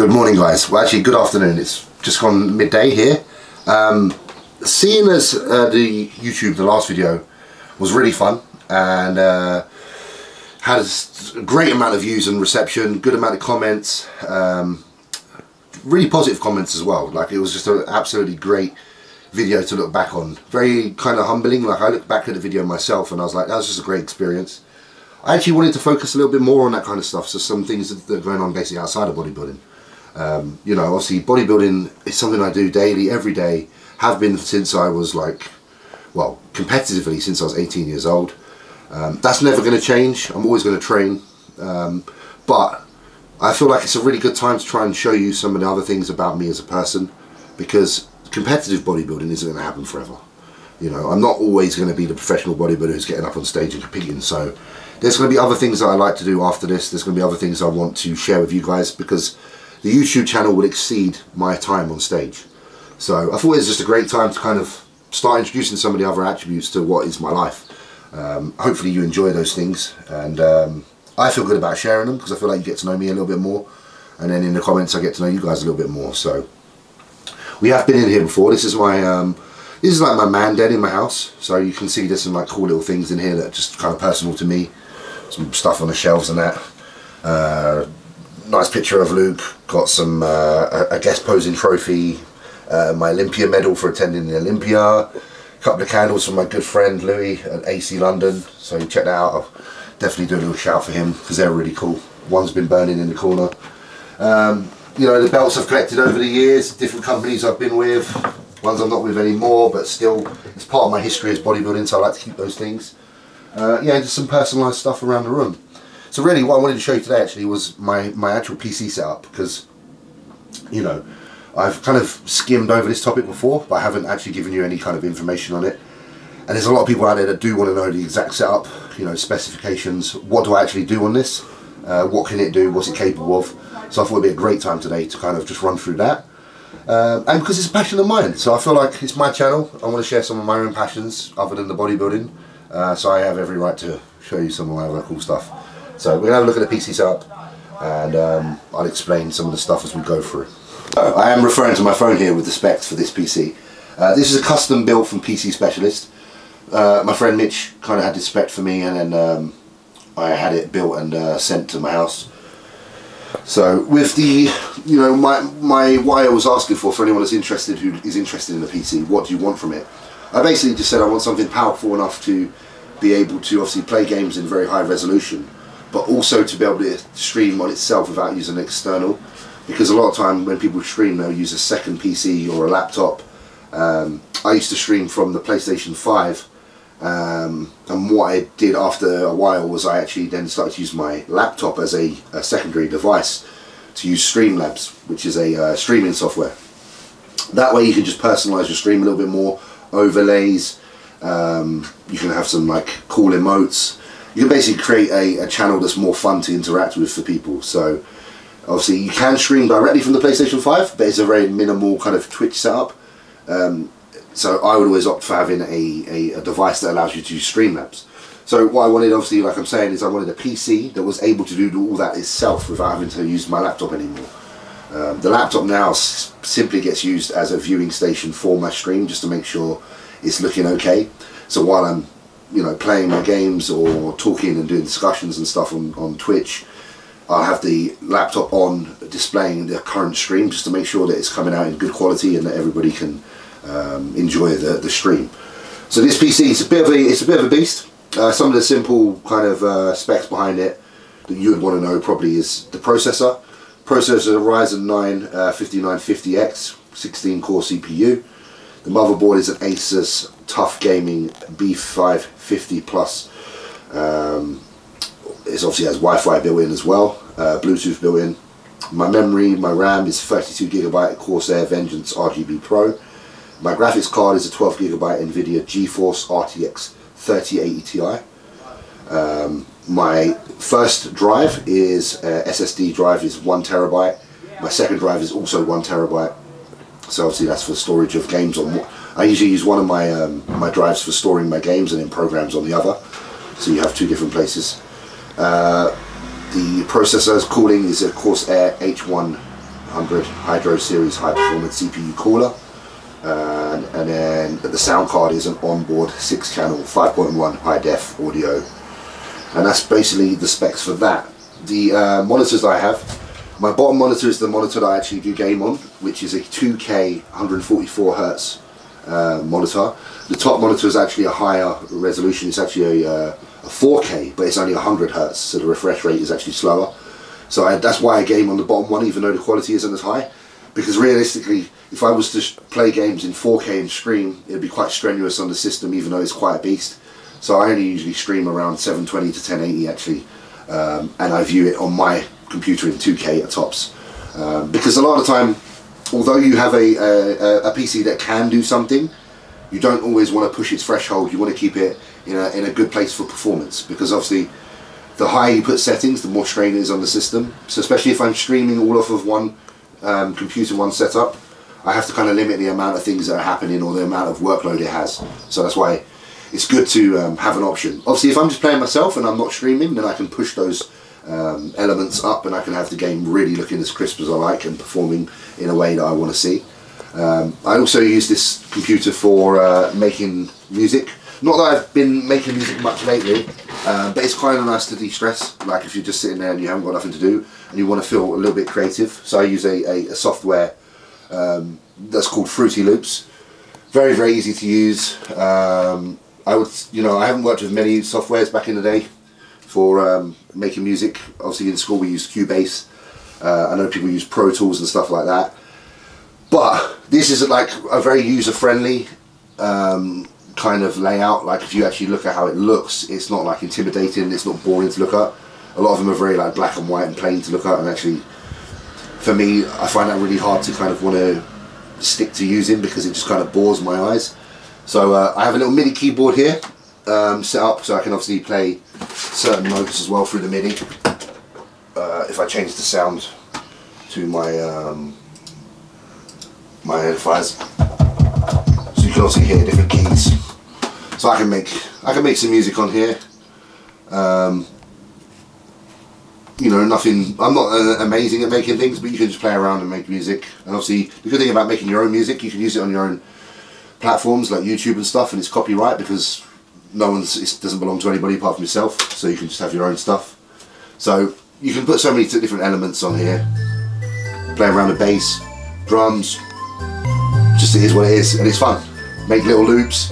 Good morning, guys. Well, actually, good afternoon. It's just gone midday here. Seeing as the last video was really fun and had a great amount of views and reception, good amount of comments, really positive comments as well. Like, it was just an absolutely great video to look back on. Very kind of humbling. Like, I looked back at the video myself and I was like, that was just a great experience. I actually wanted to focus a little bit more on that kind of stuff, so some things that are going on basically outside of bodybuilding. You know, obviously bodybuilding is something I do daily, every day, have been since I was like, well, competitively since I was 18 years old. That's never going to change. I'm always going to train, but I feel like it's a really good time to try and show you some of the other things about me as a person, because competitive bodybuilding isn't going to happen forever. You know, I'm not always going to be the professional bodybuilder who's getting up on stage and competing, so there's going to be other things that I like to do after this. There's going to be other things I want to share with you guys, because the YouTube channel will exceed my time on stage. So I thought it was just a great time to kind of start introducing some of the other attributes to what is my life. Hopefully you enjoy those things, and I feel good about sharing them because I feel like you get to know me a little bit more, and then in the comments I get to know you guys a little bit more. So we have been in here before. This is my this is like my man den in my house. So you can see there's some like cool little things in here that are just kind of personal to me. Some stuff on the shelves and that. Nice picture of Luke. Got some a guest posing trophy, my Olympia medal for attending the Olympia, a couple of candles from my good friend Louis at AC London. So check that out. I'll definitely do a little shout for him because they're really cool. One's been burning in the corner. You know, the belts I've collected over the years, different companies I've been with, ones I'm not with anymore, but still it's part of my history as bodybuilding, so I like to keep those things. Yeah, just some personalised stuff around the room. So really what I wanted to show you today actually was my actual PC setup, because, you know, I've kind of skimmed over this topic before, but I haven't actually given you any kind of information on it. And there's a lot of people out there that do want to know the exact setup, you know, specifications, what do I actually do on this, what can it do, what's it capable of. So I thought it'd be a great time today to kind of just run through that. And because it's a passion of mine, so I feel like it's my channel, I want to share some of my own passions other than the bodybuilding. So I have every right to show you some of my other cool stuff. So we're going to have a look at the PC setup, and I'll explain some of the stuff as we go through. So I am referring to my phone here with the specs for this PC. This is a custom build from PC Specialist. My friend Mitch kind of had this spec for me, and then I had it built and sent to my house. So with the, you know, what I was asking for anyone that's interested, who is interested in the PC, what do you want from it? I basically just said I want something powerful enough to be able to obviously play games in very high resolution, but also to be able to stream on itself without using an external, because a lot of time when people stream they'll use a second PC or a laptop. I used to stream from the PlayStation 5, and what I did after a while was I actually then started to use my laptop as a secondary device to use Streamlabs, which is a streaming software. That way you can just personalise your stream a little bit more, overlays, you can have some like cool emotes, you can basically create a channel that's more fun to interact with for people. So obviously you can stream directly from the PlayStation 5, but it's a very minimal kind of Twitch setup. So I would always opt for having a device that allows you to use Streamlabs. So what I wanted, obviously, like I'm saying, is I wanted a PC that was able to do all that itself without having to use my laptop anymore. The laptop now simply gets used as a viewing station for my stream, just to make sure it's looking okay. So while I'm, you know, playing my games or talking and doing discussions and stuff on Twitch, I'll have the laptop on displaying the current stream just to make sure that it's coming out in good quality and that everybody can enjoy the stream. So this PC is a bit of a beast. Some of the simple kind of specs behind it that you would want to know probably is the processor. Processor Ryzen 9 5950X, 16-core CPU. The motherboard is an Asus Tough Gaming B550 Plus. It obviously has Wi-Fi built in as well, Bluetooth built in. My memory, my RAM is 32GB Corsair Vengeance RGB Pro. My graphics card is a 12GB NVIDIA GeForce RTX 3080 Ti. My first drive is SSD drive is 1TB. My second drive is also 1TB. So obviously that's for storage of games. I usually use one of my drives for storing my games and then programs on the other. So you have two different places. The processor's cooling is a Corsair H100 100 Hydro Series high performance CPU cooler, and then the sound card is an onboard 6-channel 5.1 high def audio, and that's basically the specs for that. The monitors that I have, my bottom monitor is the monitor that I actually do game on, which is a 2K 144Hz monitor. The top monitor is actually a higher resolution, it's actually a 4K, but it's only 100Hz, so the refresh rate is actually slower. So that's why I game on the bottom one, even though the quality isn't as high, because realistically, if I was to play games in 4K and stream, it'd be quite strenuous on the system, even though it's quite a beast. So I only usually stream around 720 to 1080 actually, and I view it on my computer in 2K at tops, because a lot of the time, although you have a PC that can do something, you don't always want to push its threshold. You want to keep it in a good place for performance, because obviously the higher you put settings, the more strain it is on the system. So especially if I'm streaming all off of one computer, one setup, I have to kind of limit the amount of things that are happening or the amount of workload it has. So that's why it's good to have an option. Obviously if I'm just playing myself and I'm not streaming, then I can push those elements up and I can have the game really looking as crisp as I like and performing in a way that I want to see. I also use this computer for making music. Not that I've been making music much lately, but it's kind of nice to de-stress, like if you're just sitting there and you haven't got nothing to do and you want to feel a little bit creative. So I use a software that's called Fruity Loops. Very, very easy to use. I haven't worked with many softwares back in the day for making music. Obviously in school we used Cubase. I know people use Pro Tools and stuff like that. But this is like a very user-friendly kind of layout. Like if you actually look at how it looks, it's not like intimidating, it's not boring to look at. A lot of them are very like black and white and plain to look at, and actually for me I find that really hard to kind of want to stick to using, because it just kind of bores my eyes. So I have a little MIDI keyboard here set up, so I can obviously play certain notes as well through the MIDI. If I change the sound to my Edifiers, so you can also hear different keys. So I can make some music on here. I'm not amazing at making things, but you can just play around and make music. And obviously the good thing about making your own music, you can use it on your own platforms like YouTube and stuff, and it's copyright because it doesn't belong to anybody apart from yourself, so you can just have your own stuff. So you can put so many different elements on here, play around the bass, drums, just it is what it is, and it's fun. Make little loops.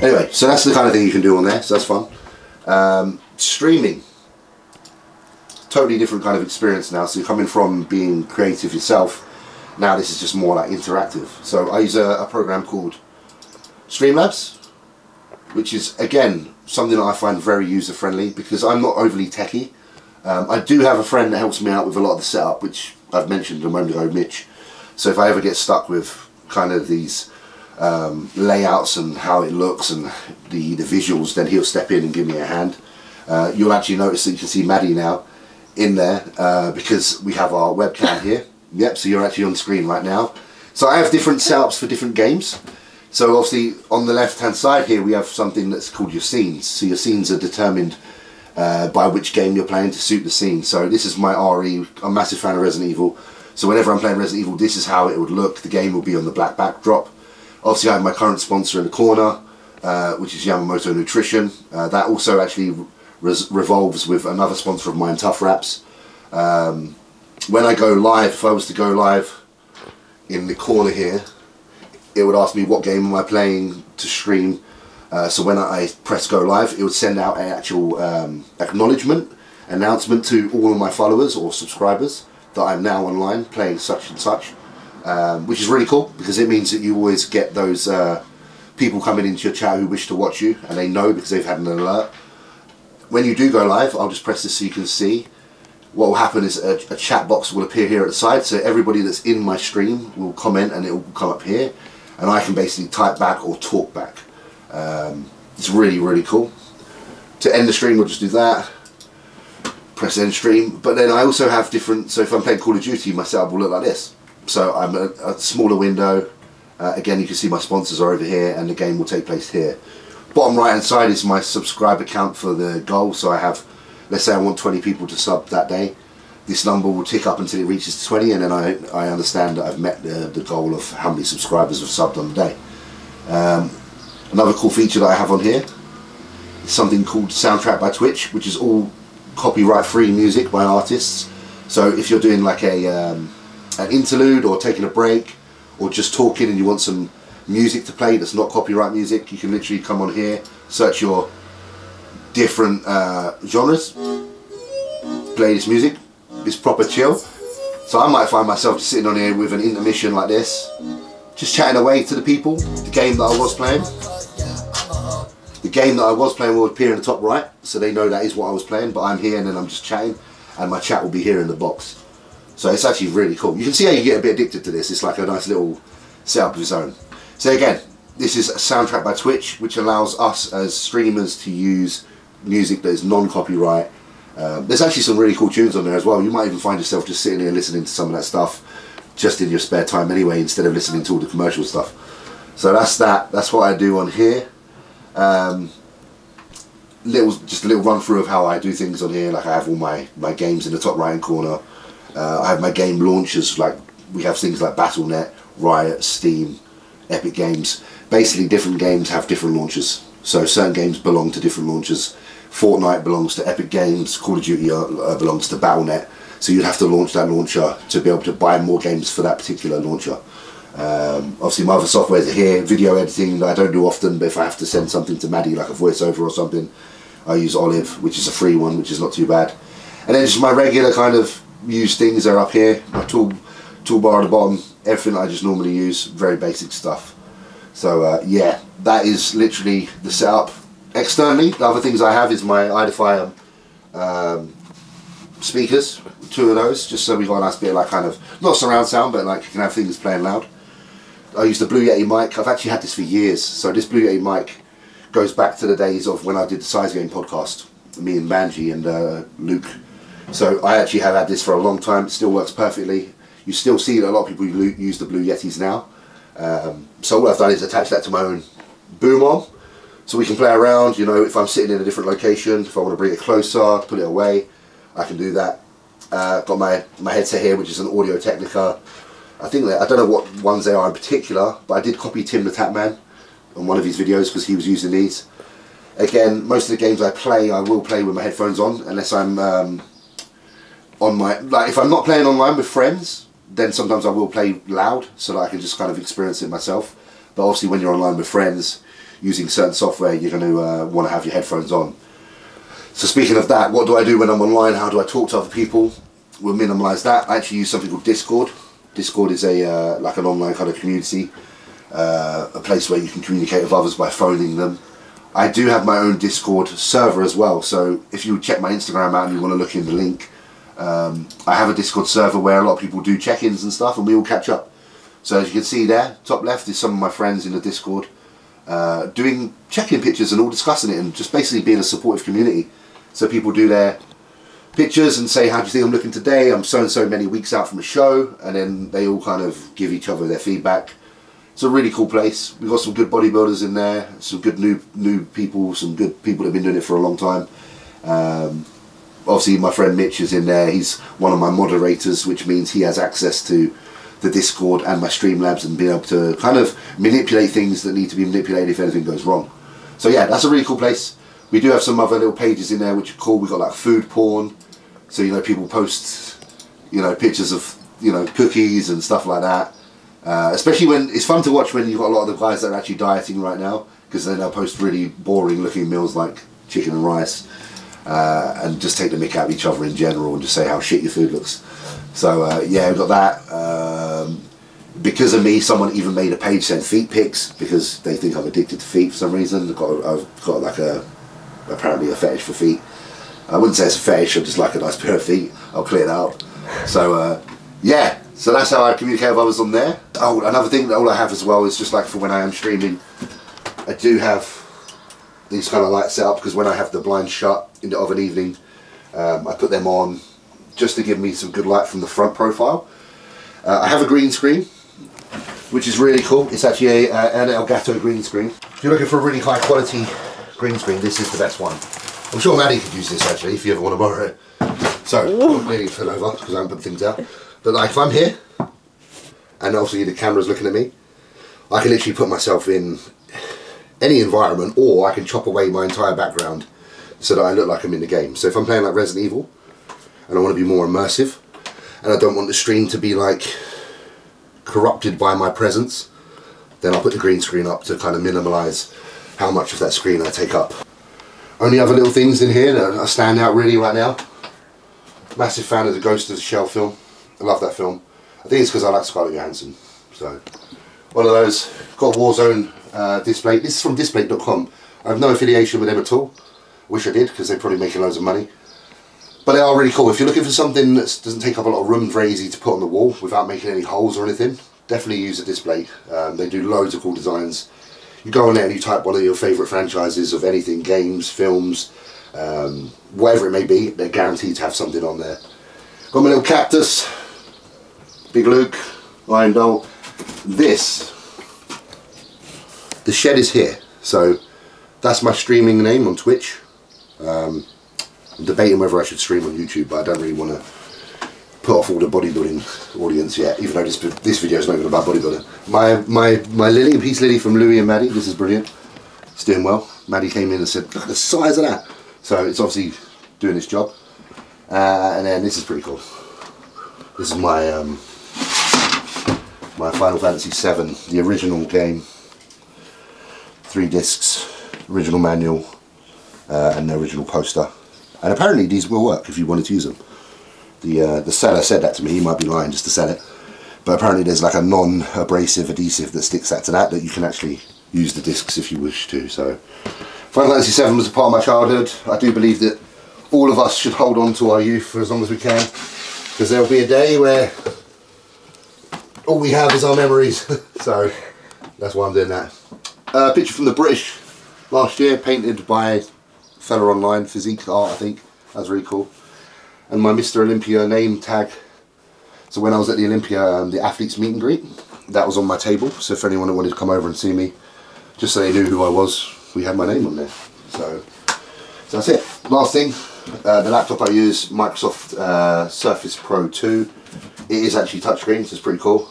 Anyway, so that's the kind of thing you can do on there, so that's fun. Streaming, totally different kind of experience now. So you're coming from being creative yourself, now this is just more like interactive. So I use a program called Streamlabs, which is again something that I find very user friendly, because I'm not overly techie. I do have a friend that helps me out with a lot of the setup, which I've mentioned a moment ago, Mitch. So if I ever get stuck with kind of these layouts and how it looks and the visuals, then he'll step in and give me a hand. You'll actually notice that you can see Maddie now in there, because we have our webcam here. Yep, so you're actually on screen right now. So I have different setups for different games. So obviously on the left hand side here we have something that's called your scenes. So your scenes are determined by which game you're playing to suit the scene. So this is my RE, I'm a massive fan of Resident Evil. So whenever I'm playing Resident Evil, this is how it would look. The game will be on the black backdrop. Obviously I have my current sponsor in the corner, which is Yamamoto Nutrition. That also actually revolves with another sponsor of mine, Tough Wraps. When I go live, if I was to go live in the corner here, it would ask me what game am I playing to stream. So when I press go live, it would send out an actual announcement to all of my followers or subscribers that I'm now online playing such and such, which is really cool, because it means that you always get those people coming into your chat who wish to watch you, and they know because they've had an alert. When you do go live, I'll just press this so you can see. What will happen is a chat box will appear here at the side, so everybody that's in my stream will comment and it will come up here, and I can basically type back or talk back. It's really, really cool. To end the stream, we'll just do that. Press end stream. But then I also have different, so if I'm playing Call of Duty, my setup will look like this. So I'm a smaller window. Again, you can see my sponsors are over here, and the game will take place here. Bottom right hand side is my subscriber count for the goal. So I have, let's say I want 20 people to sub that day, this number will tick up until it reaches 20, and then I understand that I've met the goal of how many subscribers have subbed on the day. Another cool feature that I have on here is something called Soundtrack by Twitch, which is all copyright free music by artists. So if you're doing like a an interlude or taking a break or just talking and you want some music to play that's not copyright music, you can literally come on here, search your different genres, play this music. It's proper chill. So I might find myself sitting on here with an intermission like this, just chatting away to the people. The game that I was playing will appear in the top right, so they know that is what I was playing, but I'm here and then I'm just chatting, and my chat will be here in the box. So it's actually really cool. You can see how you get a bit addicted to this. It's like a nice little setup of its own. So again, this is Soundtrack by Twitch, which allows us as streamers to use music that is non-copyright. There's actually some really cool tunes on there as well. You might even find yourself just sitting there listening to some of that stuff just in your spare time anyway, instead of listening to all the commercial stuff. So that's that. That's what I do on here. Just a little run through of how I do things on here. Like I have all my games in the top right hand corner. I have my game launchers. Like we have things like Battle.net, Riot, Steam, Epic Games. Basically different games have different launchers. So certain games belong to different launchers. Fortnite belongs to Epic Games, Call of Duty belongs to Battle.net, so you'd have to launch that launcher to be able to buy more games for that particular launcher. Obviously my other softwares are here, video editing that I don't do often, but if I have to send something to Maddie like a voiceover or something, I use Olive, which is a free one, which is not too bad. And then just my regular kind of used things are up here, my toolbar at the bottom, everything I just normally use, very basic stuff. So yeah, that is literally the setup. Externally, the other things I have is my Edifier speakers, two of those, just so we got a nice bit of like kind of, not surround sound, but like you can have things playing loud. I use the Blue Yeti mic. I've actually had this for years, so this Blue Yeti mic goes back to the days of when I did the Size Game podcast, me and Banji and Luke. So I actually have had this for a long time, it still works perfectly. You still see that a lot of people use the Blue Yetis now. So all I've done is attach that to my own boom arm. So we can play around, you know, if I'm sitting in a different location, if I want to bring it closer, put it away, I can do that. Got my headset here, which is an Audio-Technica. I think that, I don't know what ones they are in particular, but I did copy Tim the Tapman on one of his videos because he was using these. Again, most of the games I play, I will play with my headphones on, unless I'm on my, like if I'm not playing online with friends, then sometimes I will play loud so that I can just kind of experience it myself. But obviously when you're online with friends, using certain software, you're going to want to have your headphones on. So speaking of that, what do I do when I'm online? How do I talk to other people? We'll minimise that. I actually use something called Discord. Discord is a like an online kind of community, a place where you can communicate with others by phoning them. I do have my own Discord server as well, so if you check my Instagram out and you want to look in the link, I have a Discord server where a lot of people do check-ins and stuff and we all catch up. So as you can see there, top left is some of my friends in the Discord. Doing check-in pictures and all discussing it and just basically being a supportive community. So people do their pictures and say, how do you think I'm looking today? I'm so and so many weeks out from a show, and then they all kind of give each other their feedback. It's a really cool place. We've got some good bodybuilders in there, some good new people, some good people that have been doing it for a long time. Obviously my friend Mitch is in there, he's one of my moderators, which means he has access to the Discord and my Streamlabs and being able to kind of manipulate things that need to be manipulated if anything goes wrong. So yeah, that's a really cool place. We do have some other little pages in there which are cool. We've got like food porn, so you know, people post, you know, pictures of, you know, cookies and stuff like that. Especially when, it's fun to watch when you've got a lot of the guys that are actually dieting right now, because then they'll post really boring looking meals like chicken and rice and just take the mick out of each other in general and just say how shit your food looks. So yeah, we've got that. Because of me, someone even made a page saying feet pics because they think I'm addicted to feet for some reason. I've got like apparently a fetish for feet. I wouldn't say it's a fetish, I just like a nice pair of feet. I'll clear that out. So yeah, so that's how I communicate with others on there. Oh, another thing that all I have as well is just like for when I am streaming, I do have these kind of lights set up because when I have the blinds shut in the of an evening, I put them on just to give me some good light from the front profile. I have a green screen, which is really cool. It's actually an Elgato green screen. If you're looking for a really high quality green screen, this is the best one. I'm sure Maddie could use this actually, if you ever want to borrow it. So I don't really turn over because I haven't put things out. But like if I'm here, and obviously the camera's looking at me, I can literally put myself in any environment, or I can chop away my entire background so that I look like I'm in the game. So if I'm playing like Resident Evil, and I want to be more immersive, and I don't want the stream to be like corrupted by my presence, then I'll put the green screen up to kind of minimalise how much of that screen I take up. Only other little things in here that stand out really right now. Massive fan of the Ghost in the Shell film. I love that film. I think it's because I like Scarlett Johansson. So, one of those. Got a Warzone display. This is from display.com. I have no affiliation with them at all. Wish I did, because they're probably making loads of money. But they are really cool. If you're looking for something that doesn't take up a lot of room and very easy to put on the wall without making any holes or anything, definitely use a display. They do loads of cool designs. You go on there and you type one of your favourite franchises of anything, games, films, whatever it may be, they're guaranteed to have something on there. Got my little cactus, Big Luke, Iron Doll. The shed is here, so that's my streaming name on Twitch. I'm debating whether I should stream on YouTube, but I don't really want to put off all the bodybuilding audience yet, even though this video is not even about bodybuilding. My Lily, Peace Lily from Louis and Maddie, this is brilliant. It's doing well. Maddie came in and said, look at the size of that. So it's obviously doing its job. And then this is pretty cool. This is my my Final Fantasy VII, the original game. 3 discs, original manual, and the original poster. And apparently these will work if you wanted to use them. The seller said that to me. He might be lying just to sell it, but apparently there's like a non-abrasive adhesive that sticks that to that you can actually use the discs if you wish to. So Final Fantasy VII was a part of my childhood. I do believe that all of us should hold on to our youth for as long as we can, because there will be a day where all we have is our memories. So that's why I'm doing that. A picture from the British last year, painted by fella online, Physique Art, I think. That's really cool. And my Mr. Olympia name tag. So when I was at the Olympia, the athletes meet and greet, that was on my table. So if anyone wanted to come over and see me, just so they knew who I was, we had my name on there. So that's it. Last thing, the laptop I use, Microsoft Surface Pro 2. It is actually touchscreen, so it's pretty cool.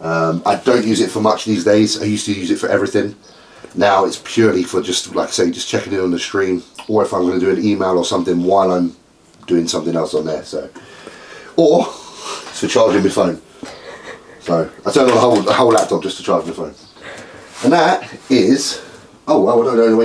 I don't use it for much these days. I used to use it for everything. Now it's purely for just, like I say, just checking in on the stream, or if I'm going to do an email or something while I'm doing something else on there, so. Or it's for charging my phone. So I turn on the whole laptop just to charge my phone. And that is, oh no,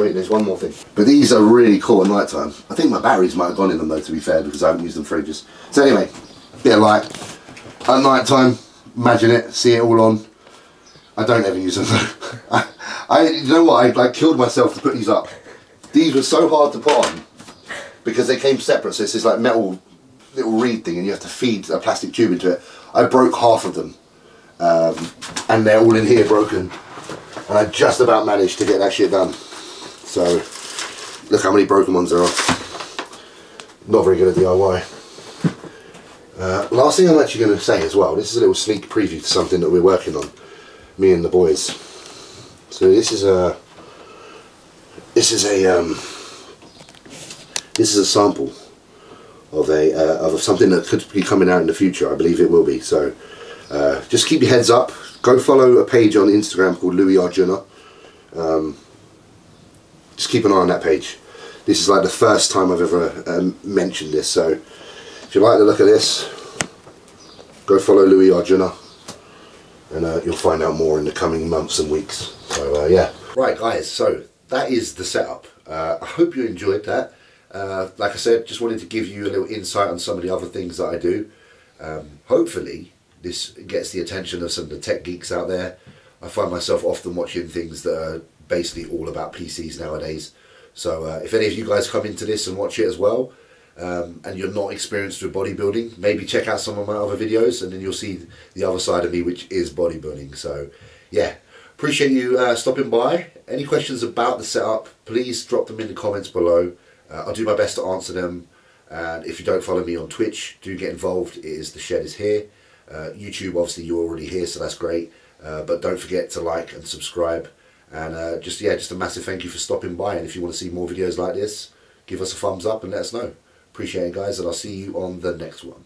wait, there's one more thing. But these are really cool at night time. I think my batteries might have gone in them though, to be fair, because I haven't used them for ages. So anyway, bit of light. At night time, imagine it, see it all on. I don't ever use them though. You know what, I like killed myself to put these up. These were so hard to put on, because they came separate, so it's this like metal little reed thing and you have to feed a plastic tube into it. I broke half of them, and they're all in here broken, and I just about managed to get that shit done. So look how many broken ones there are. Not very good at DIY. Last thing I'm actually going to say as well, this is a little sneak preview to something that we're working on, me and the boys. So this is a sample of of something that could be coming out in the future. I believe it will be. So just keep your heads up. Go follow a page on Instagram called Louis Arjuna. Just keep an eye on that page. This is like the first time I've ever mentioned this. So if you like the look of this, go follow Louis Arjuna, and you'll find out more in the coming months and weeks. So yeah. Right, guys. So that is the setup. I hope you enjoyed that. Like I said, just wanted to give you a little insight on some of the other things that I do. Hopefully this gets the attention of some of the tech geeks out there. I find myself often watching things that are basically all about PCs nowadays. So if any of you guys come into this and watch it as well, and you're not experienced with bodybuilding, maybe check out some of my other videos, and then you'll see the other side of me, which is bodybuilding. So yeah, appreciate you stopping by. Any questions about the setup, please drop them in the comments below. I'll do my best to answer them, and if you don't follow me on Twitch, do get involved. It is The Shed is here. YouTube, obviously you're already here, so that's great, but don't forget to like and subscribe, and just a massive thank you for stopping by, and if you want to see more videos like this, give us a thumbs up and let us know. Appreciate it, guys, and I'll see you on the next one.